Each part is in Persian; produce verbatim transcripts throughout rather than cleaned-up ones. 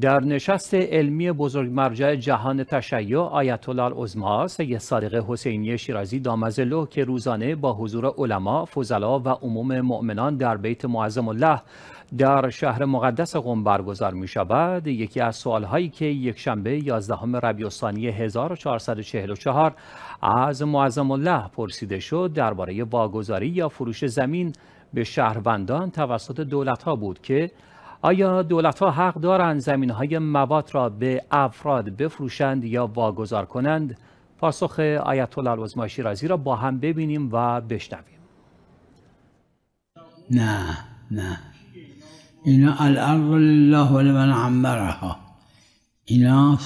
در نشست علمی بزرگ مرجع جهان تشیع آیت الله العظمی سید صادق حسینی شیرازی دامظله که روزانه با حضور علما، فضلا و عموم مؤمنان در بیت معظم الله در شهر مقدس قم برگزار می شود، یکی از سوالهایی که یک شنبه یازدهم ربیع الثانی هزار و چهارصد و چهل و چهار از معظم الله پرسیده شد درباره واگذاری یا فروش زمین به شهروندان توسط دولت‌ها بود که آیا دولت‌ها حق دارند زمین‌های موات را به افراد بفروشند یا واگذار کنند؟ پاسخ آیت الله العظمی شیرازی را با هم ببینیم و بشنویم. نه نه اینا الارض لله و من عمرها، اینا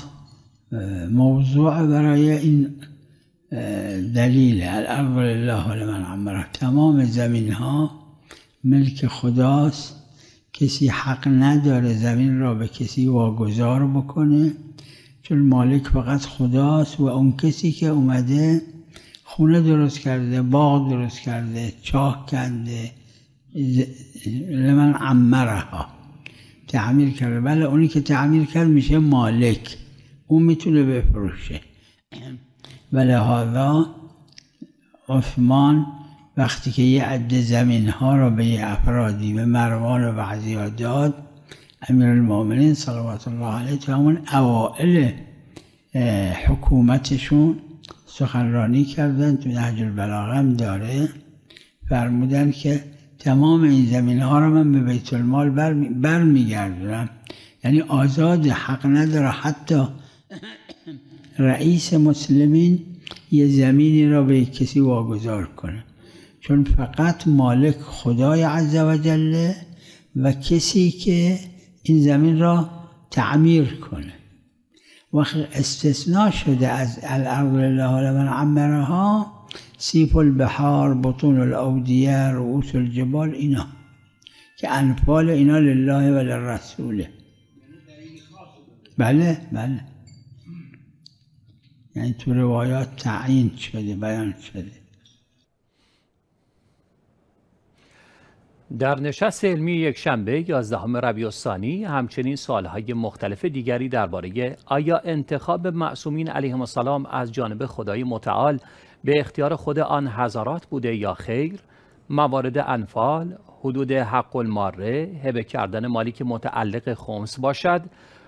موضوع برای این دلیل الارض لله و من عمرها، تمام زمین‌ها ملک خداست، کسی حق نداره زمین را به کسی واگذار بکنه، چون مالک فقط خداست و اون کسی که اومده خونه درست کرده، باغ درست کرده، چاه کنده، لمن عمرها تعمیر کرده، بله اونی که تعمیر کرد میشه مالک، اون میتونه بفروشه. ولهذا عثمان وقتی که یه عده زمین ها را به یه افرادی به مروان و بعضی داد، امیرالمومنین صلوات الله علیه تو همون اوائل حکومتشون سخنرانی کردن، تو نهج البلاغة هم داره، فرمودن که تمام این زمین ها را من به بیت المال برمیگردونم، یعنی آزاد حق نداره حتی رئیس مسلمین یه زمینی را به کسی واگذار کنه، چون فقط مالک خدای عز و جل و کسی که این زمین را تعمیر کنه. وقت استثناء شده از الارض لله و من عمرها سیف البحار، بطون الأودياء، رؤوس الجبال، اینا که انفال اینا لله و للرسوله. بله بله، یعنی تو روایات تعیین شده، بیان شده. در نشست علمی یک شنبه یازدهم ربیع الثانی همچنین سوالهای مختلف دیگری درباره آیا انتخاب معصومین علیهم السلام از جانب خدای متعال به اختیار خود آن حضرات بوده یا خیر، موارد انفال، حدود حق الماره، هبه کردن مالی که متعلق خمس باشد،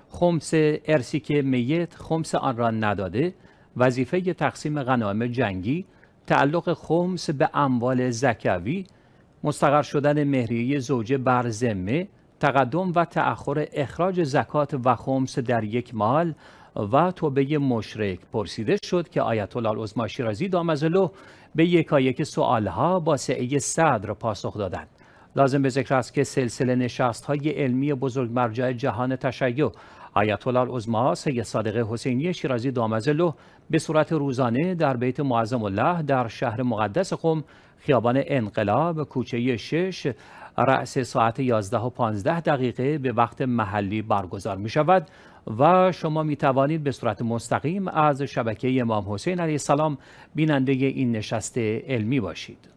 خمس ارسی که میت خمس آن را نداده، وظیفه تقسیم غنایم جنگی، تعلق خمس به اموال زکوی، مستقر شدن مهریه زوجه بر ذمه، تقدم و تأخر اخراج زکات و خمس در یک مال و توبه مشرک پرسیده شد که آیت الله العظمی شیرازی دامظله به یکایک سوالها با سعه صدر پاسخ دادند. لازم به ذکر است که سلسله نشست‌های علمی بزرگ مرجع جهان تشیع آیت الله العظمی سید صادق حسینی شیرازی دامظله به صورت روزانه در بیت معظم الله در شهر مقدس قم، خیابان انقلاب، کوچه شش، رأس ساعت یازده و پانزده دقیقه به وقت محلی برگزار می شود و شما می توانید به صورت مستقیم از شبکه امام حسین علیه السلام بیننده این نشست علمی باشید.